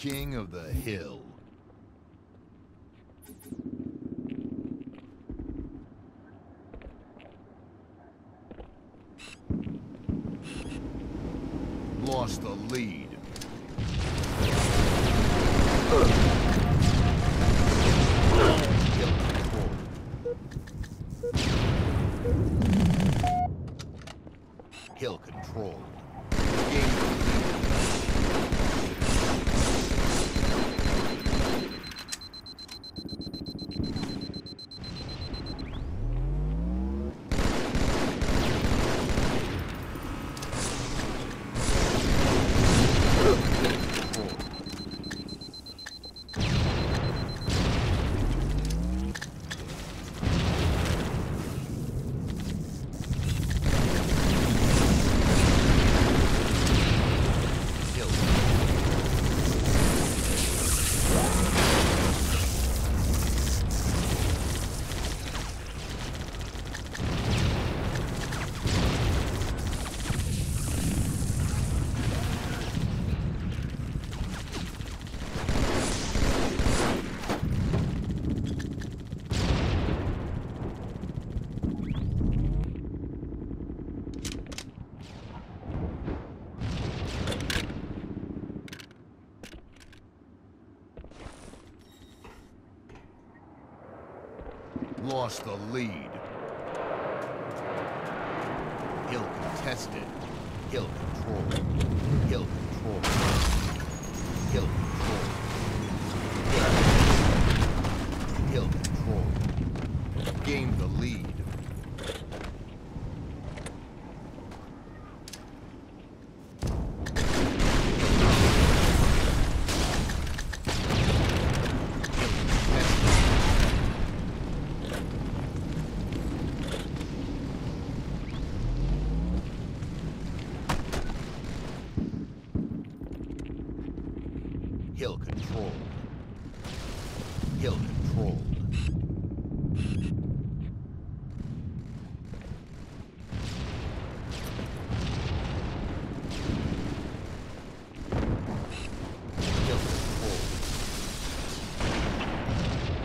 king of the hill. Lost the lead. Hill controlled. Lost the lead. Hill contested. Hill controlled. Hill controlled. Hill controlled. Hill controlled. Gained the lead. Hill controlled. Hill controlled. Hill controlled.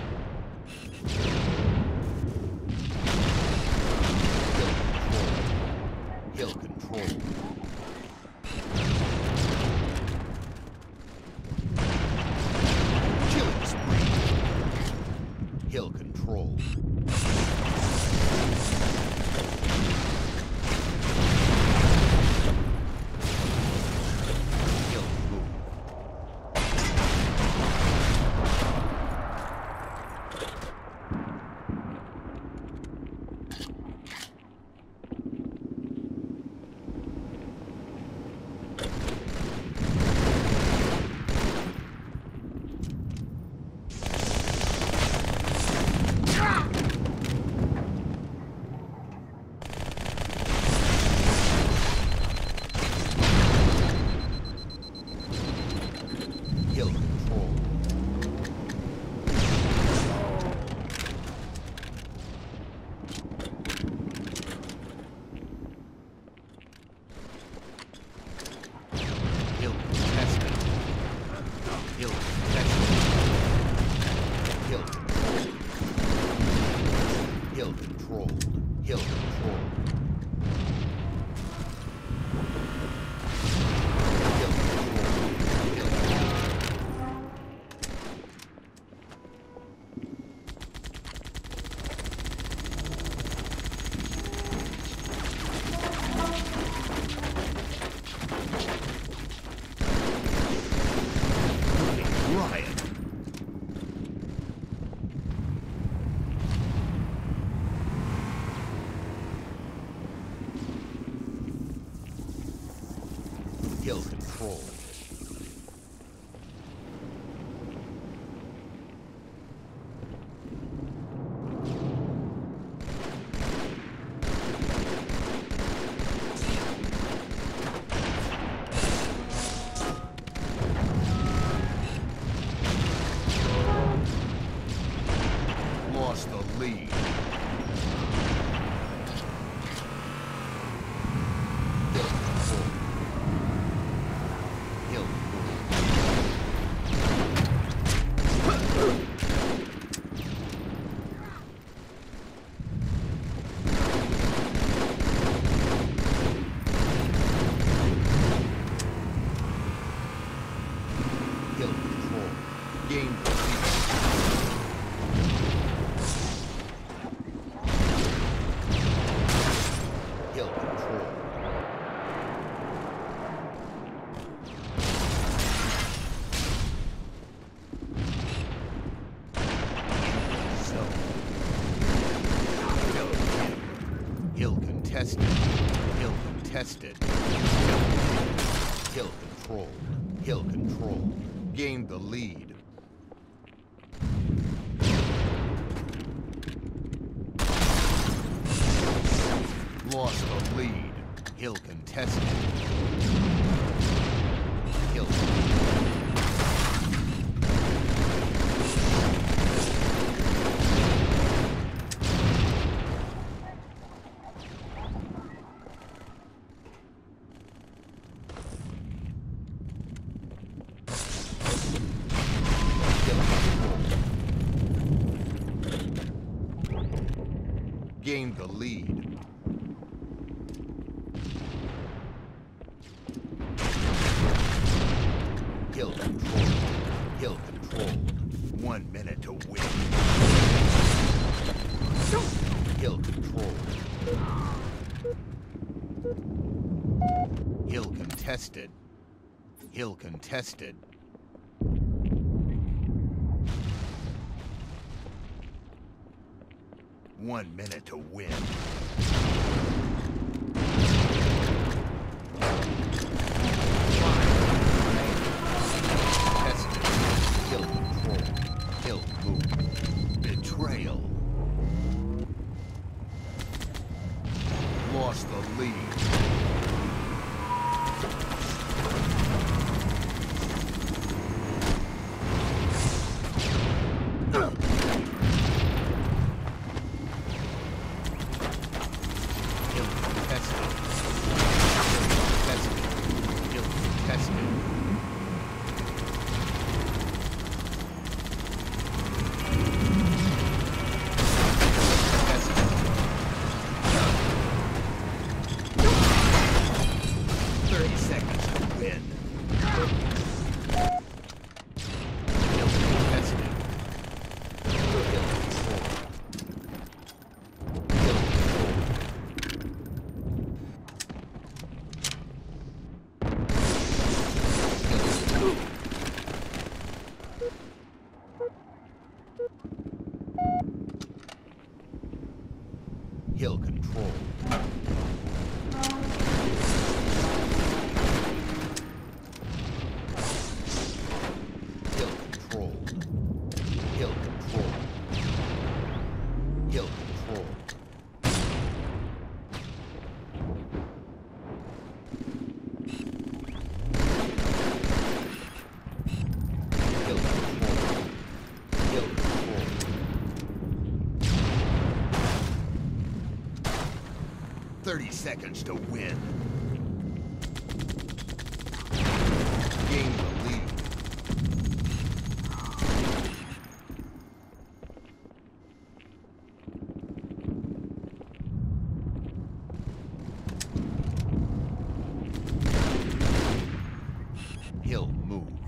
Hill moved. Hill controlled. Lost the lead. game. Ill control. So. Ill contested. Ill contested. Ill control. Hill control. Gained the lead. Lost the lead. Hill contested. Hill. Gained the lead. Hill control. Hill control. 1 minute to win. Hill control. Hill contested. Hill contested. One minute to win. Tested. Kill control. Kill move. Betrayal. Lost the lead. Hill control. Hill control. Hill control. Hill control. Hill control. Hill control. 30 seconds to win. Gain the lead. Hill move.